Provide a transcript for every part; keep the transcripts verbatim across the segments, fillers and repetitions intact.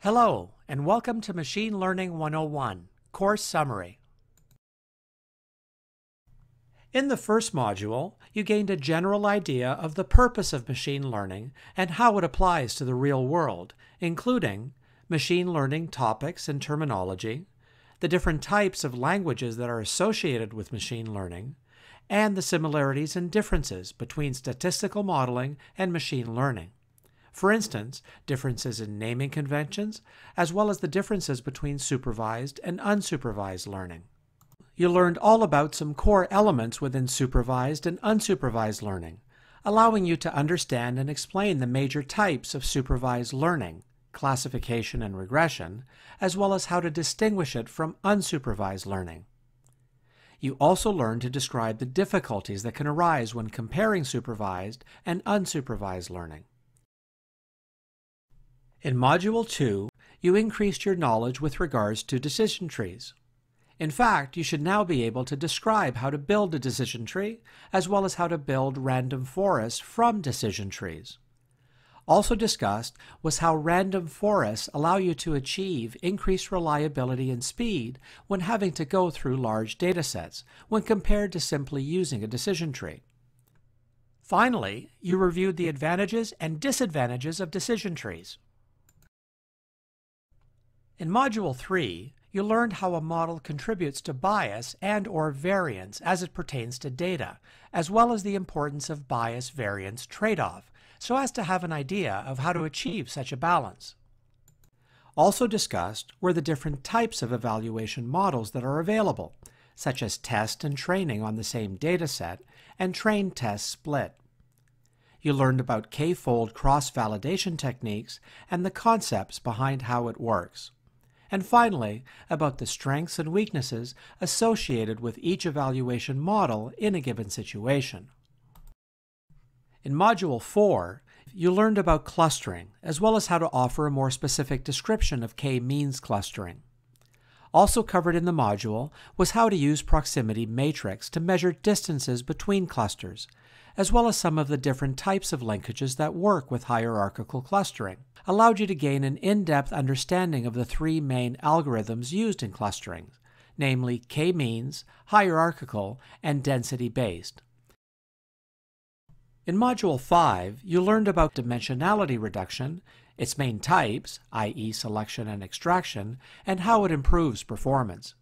Hello, and welcome to Machine Learning one oh one, Course Summary. In the first module, you gained a general idea of the purpose of machine learning and how it applies to the real world, including machine learning topics and terminology, the different types of languages that are associated with machine learning, and the similarities and differences between statistical modeling and machine learning. For instance, differences in naming conventions, as well as the differences between supervised and unsupervised learning. You learned all about some core elements within supervised and unsupervised learning, allowing you to understand and explain the major types of supervised learning, classification and regression, as well as how to distinguish it from unsupervised learning. You also learned to describe the difficulties that can arise when comparing supervised and unsupervised learning. In Module two, you increased your knowledge with regards to decision trees. In fact, you should now be able to describe how to build a decision tree, as well as how to build random forests from decision trees. Also discussed was how random forests allow you to achieve increased reliability and speed when having to go through large datasets, when compared to simply using a decision tree. Finally, you reviewed the advantages and disadvantages of decision trees. In Module three, you learned how a model contributes to bias and/or variance as it pertains to data, as well as the importance of bias-variance trade-off, so as to have an idea of how to achieve such a balance. Also discussed were the different types of evaluation models that are available, such as test and training on the same dataset and train-test split. You learned about k-fold cross-validation techniques and the concepts behind how it works. And finally, about the strengths and weaknesses associated with each evaluation model in a given situation. In Module four, you learned about clustering, as well as how to offer a more specific description of k-means clustering. Also covered in the module was how to use proximity matrix to measure distances between clusters, as well as some of the different types of linkages that work with hierarchical clustering, allowed you to gain an in-depth understanding of the three main algorithms used in clustering, namely k-means, hierarchical, and density-based. In Module five, you learned about dimensionality reduction, its main types, that is selection and extraction, and how it improves performance.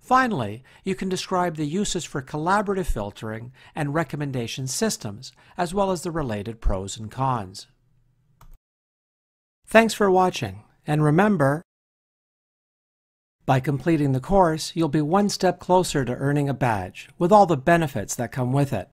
Finally, you can describe the uses for collaborative filtering and recommendation systems, as well as the related pros and cons. Thanks for watching, and remember, by completing the course, you'll be one step closer to earning a badge with all the benefits that come with it.